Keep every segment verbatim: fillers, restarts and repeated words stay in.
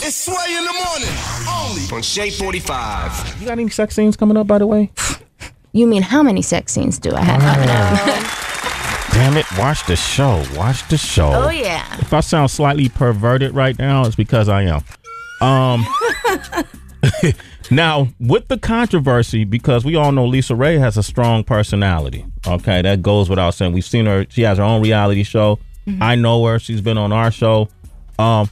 It's Sway in the Morning, only on Shade forty-five. You got any sex scenes coming up, by the way? You mean how many sex scenes do I have coming up? Damn it, watch the show, watch the show. Oh, yeah. If I sound slightly perverted right now, it's because I am. Um... Now, with the controversy, because we all know LisaRaye has a strong personality. Okay, that goes without saying. We've seen her. She has her own reality show. Mm-hmm. I know her. She's been on our show. Um,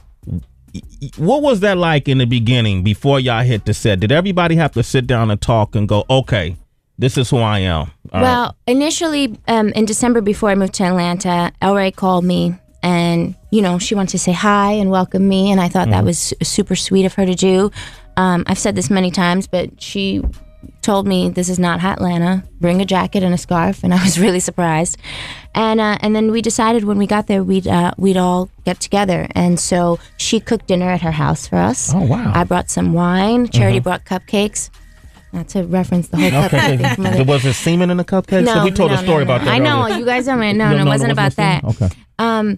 what was that like in the beginning before y'all hit the set? Did everybody have to sit down and talk and go, okay, this is who I am? All well, right. Initially, um, in December before I moved to Atlanta, LisaRaye called me. And, you know, she wanted to say hi and welcome me. And I thought mm-hmm. that was super sweet of her to do. Um, I've said this many times, but she told me, this is not Hotlanta. Bring a jacket and a scarf. And I was really surprised. And uh, and then we decided when we got there, we'd, uh, we'd all get together. And so she cooked dinner at her house for us. Oh, wow. I brought some wine. Charity mm-hmm. brought cupcakes. Not to reference the whole okay. cupcake. There wasn't semen in the cupcake? No, so we told no, a story no, no, about that. I earlier. Know. You guys don't know. No, no, no, it wasn't about that. Okay. Um...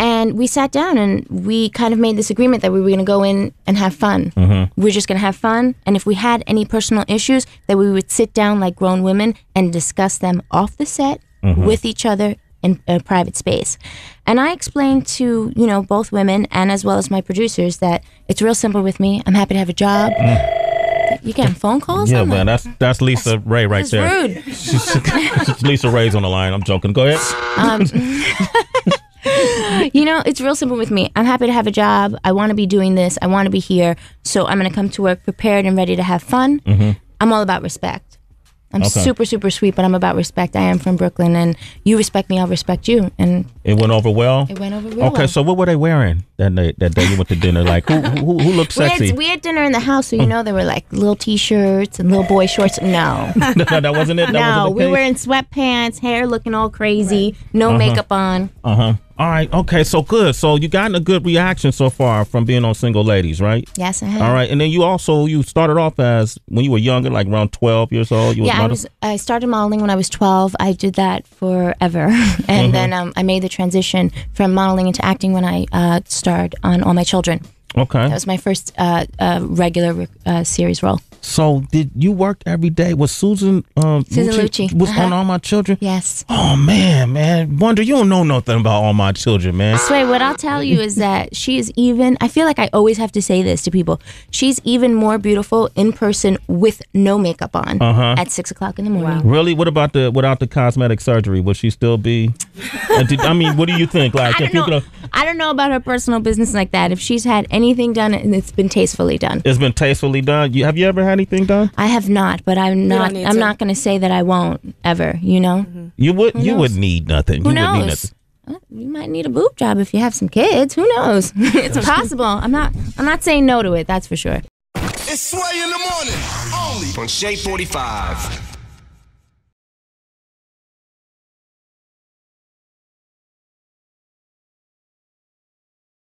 And we sat down and we kind of made this agreement that we were going to go in and have fun. Mm-hmm. We were just going to have fun. And if we had any personal issues, that we would sit down like grown women and discuss them off the set mm-hmm. with each other in a private space. And I explained to, you know, both women and as well as my producers that it's real simple with me. I'm happy to have a job. Mm. You getting phone calls? Yeah, man, that's that's LisaRaye right that's there. Rude. LisaRaye's on the line. I'm joking. Go ahead. Um... You know, it's real simple with me. I'm happy to have a job. I want to be doing this. I want to be here. So I'm going to come to work prepared and ready to have fun. Mm-hmm. I'm all about respect. I'm okay. super, super sweet, but I'm about respect. I am from Brooklyn, and you respect me, I'll respect you. And it went over well? It went over real well. Okay, so what were they wearing that day, that day you went to dinner? Like, who, who, who looked sexy? We had, we had dinner in the house, so you know, there were like little T-shirts and little boy shorts. No. no, no, that wasn't it? That no, wasn't we were in sweatpants, hair looking all crazy, right. no uh-huh. makeup on. Uh-huh. All right, okay, so good. So you gotten a good reaction so far from being on Single Ladies, right? Yes, I have. All right, and then you also, you started off as, when you were younger, like around twelve years old. You yeah, I, was, I started modeling when I was twelve. I did that forever. And mm-hmm. then um, I made the transition from modeling into acting when I uh, starred on All My Children. Okay. That was my first uh, uh, regular uh, series role. So did you work every day? Was Susan um, Susan Lucci was uh-huh. on All My Children? Yes. Oh man, man, Wonder, you don't know nothing about All My Children, man. Sway, what I'll tell you is that she is even. I feel like I always have to say this to people. She's even more beautiful in person with no makeup on uh-huh. at six o'clock in the morning. Wow. Really? What about the without the cosmetic surgery? Would she still be? uh, did, I mean, what do you think? Like, I don't if you know. Could, I don't know about her personal business like that. If she's had anything done, and it's been tastefully done. It's been tastefully done. You have you ever had anything done? I have not, but I'm not. I'm to. not going to say that I won't ever. You know, mm-hmm. you would. Who you knows? would need nothing. Who you knows? Would need nothing. You might need a boob job if you have some kids. Who knows? It's possible. I'm not. I'm not saying no to it. That's for sure. It's Sway in the Morning, only on Shade forty-five.